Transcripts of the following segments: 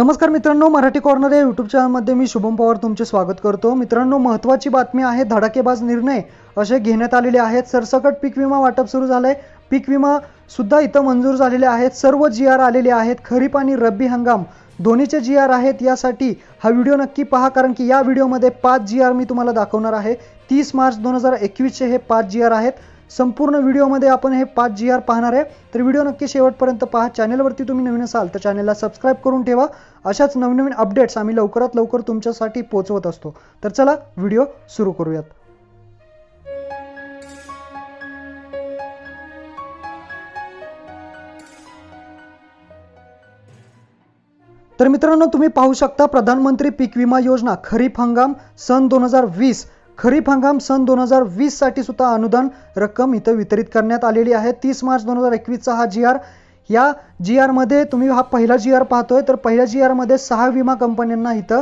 नमस्कार मित्रांनो, मराठी कॉर्नर या यूट्यूब चॅनलमध्ये मी शुभम पवार तुमचे स्वागत करतो। मित्रांनो, महत्त्वाची बातमी आहे। धडाकेबाज निर्णय असे घेण्यात आलेले आहेत। सरसकट पीक विमा वाटप सुरू झाले। पीक विमा सुद्धा इथं मंजूर झालेले आहेत। सर्व GR आलेले आहेत। खरीप आणि रब्बी हंगाम दोन्हीचे GR आहेत। यासाठी हा व्हिडिओ नक्की पहा, कारण की या व्हिडिओमध्ये 5 GR मी तुम्हाला दाखवणार आहे। 30 मार्च 2021 चे हे 5 GR आहेत। संपूर्ण व्हिडिओमध्ये आपण हे 5 GR पाहणार आहे, तर व्हिडिओ नक्की शेवटपर्यंत पहा। चॅनलवरती तुम्ही नवीन असाल तर चॅनलला सबस्क्राइब करून ठेवा। अशाच नवनवीन अपडेट्स आम्ही लवकरात लवकर तुमच्यासाठी पोहोचवत असतो। तर चला व्हिडिओ सुरू करूयात। तर मित्रांनो, तुम्ही पाहू शकता प्रधानमंत्री पीक विमा योजना खरीप हंगाम सन 2020 खरीप हंगाम सन 2020 साठी सुद्धा अनुदान रक्कम इथं वितरित करण्यात आलेली आहे। 30 मार्च 2021 चा हा GR। या GR मध्ये तुम्ही हा पहिला GR पाहतोय, तर पहिल्या GR मध्ये 6 विमा कंपन्यांना इथं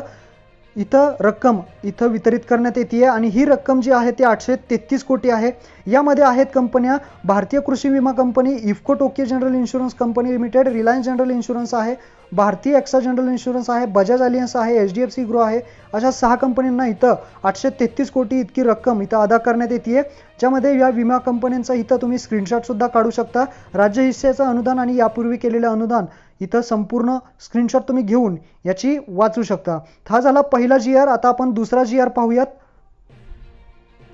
रक्कम इथं वितरित करण्यात येते आहे। आणि ही रक्कम जी आहे ती 833 कोटी आहे। यामध्ये आहेत कंपन्या भारतीय कृषी विमा company, IFCO Tokyo general insurance company limited, Reliance general insurance आहे, भारतीय अक्षा जनरल इंश्योरेंस आहे, बजाज अलियन्स आहे, HDFC Ergo आहे। अशा 6 कंपन्यांना इथं 833 कोटी इतकी रक्कम इथं अदा करण्यात येते आहे, ज्यामध्ये या विमा कंपन्यांचा इथं तुम्ही स्क्रीनशॉट सुद्धा काढू शकता। राज्य हिस्सेचं अनुदान आणि यापूर्वी केलेलं अनुदान इथं संपूर्ण स्क्रीनशॉट तुम्ही घेऊन याची वाचू शकता। हा झाला पहिला GR। आता आपण दुसरा GR पाहूयात।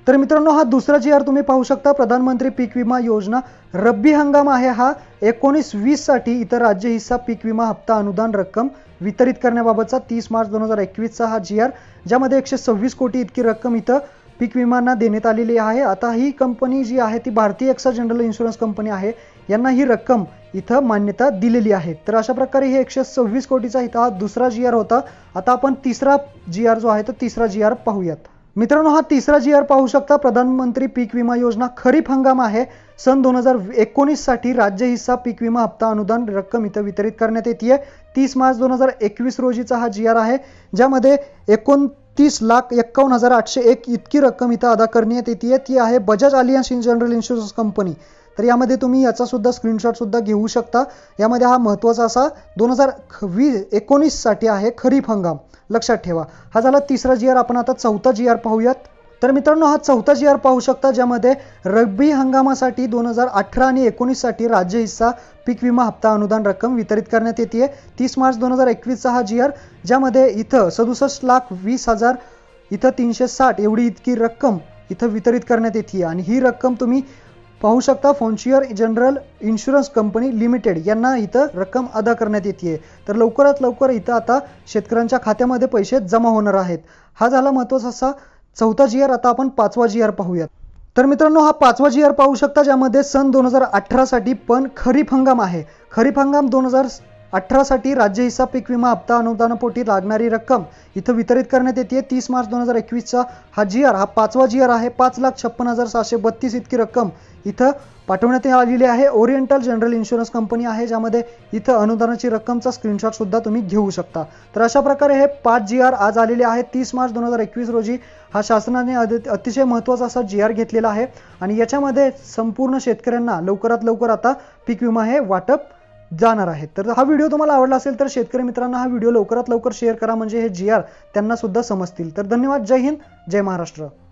तर मित्रांनो, हा दुसरा GR तुम्ही पाहू शकता। प्रधानमंत्री पीक विमा योजना रब्बी हंगाम आहे हा। 19-20 साठी इथं राज्य हिस्सा पीक विमा हप्ता अनुदान रक्कम वितरित करण्याबाबतचा 30 मार्च 2021 चा हा GR, ज्यामध्ये 126 कोटी इतकी रक्कम इथं पीक विमांना देण्यात आलेली आहे। आता ही कंपनी जी आहे ती भारतीय अक्षा जनरल इन्शुरन्स कंपनी आहे, यांना ही रक्कम इथं मान्यता दिलेली आहे। तर अशा प्रकारे हे 126 कोटीचा इथं हा दुसरा GR होता। आता आपण तिसरा GR जो आहे तो तिसरा GR पाहूयात। मित्रांनो, हा तिसरा GR पाहू शकता। प्रधानमंत्री पीक विमा योजना खरीप हंगाम आहे सन 2019 साठी राज्य हिस्सा पीक विमा हप्ता अनुदान रक्कम इथं वितरित करण्यात येते आहे। 30 मार्च 2021 रोजीचा हा GR आहे, ज्यामध्ये 29,51,801 इतकी रक्कम इथं अदा करण्यात येते आहे। ती आहे Bajaj Allianz general insurance company. तर यामध्ये तुम्ही याचा सुद्धा स्क्रीनशॉट सुद्धा घेऊ शकता। यामध्ये हा महत्त्वाचा असा 2019 साठी आहे खरीप हंगाम, लक्षात ठेवा। हा झाला तिसरा GR। आपण आता चौथा GR पाहूयात। तर मित्रांनो, हा चौथा GR पाहू शकता, ज्यामध्ये रब्बी हंगामासाठी 2018 आणि 19 साठी राज्य हिस्सा पीक विमा हप्ता अनुदान रक्कम वितरित करण्यात येते आहे। 30 मार्च 2021 चा हा GR, ज्यामध्ये इथं 67,20,000 इथं 360 एवढी इतकी रक्कम इथं वितरित करण्यात येते आहे। आणि ही रक्कम तुम्ही पाहू शकता फोनशेअर जनरल इन्शुरन्स कंपनी लिमिटेड यांना इथं रक्कम अदा करण्यात येते आहे। तर लवकरात लवकर इथं आता शेतकऱ्यांच्या खात्यामध्ये पैसे जमा होणार आहेत। हा झाला महत्त्वाचा असा चौथा GR। आता आपण पाचवा GR पाहूयात। तर मित्रांनो, हा पाचवा GR पाहू शकता, ज्यामध्ये सन 2018 साठी पण खरीप हंगाम आहे। खरीप हंगाम 2018 साठी राज्य हिस्सा पीक विमा हप्ता अनुदानापोटी लागणारी रक्कम इथं वितरित करण्यात येते आहे। 30 मार्च 2021 चा हा GR, हा पाचवा GR आहे। 5,56,732 इतकी रक्कम इथं पाठवण्यात आलेली आहे। ओरिएंटल जनरल इन्शुरन्स कंपनी आहे, ज्यामध्ये इथं अनुदानाची रक्कमचा स्क्रीनशॉट सुद्धा तुम्ही घेऊ शकता। तर अशा प्रकारे हे 5 GR आज आलेले आहेत। 30 मार्च 2021 रोजी हा शासनाने अतिशय महत्त्वाचा असा GR घेतलेला आहे, आणि याच्यामध्ये संपूर्ण शेतकऱ्यांना लवकरात लवकर आता पीक विमा हे वाटप जाणार आहेत। तर हा व्हिडिओ तुम्हाला आवडला असेल तर शेतकरी मित्रांना हा व्हिडिओ लवकरात लवकर शेअर करा, म्हणजे हे GR त्यांना सुद्धा समजतील। तर धन्यवाद। जय हिंद, जय महाराष्ट्र।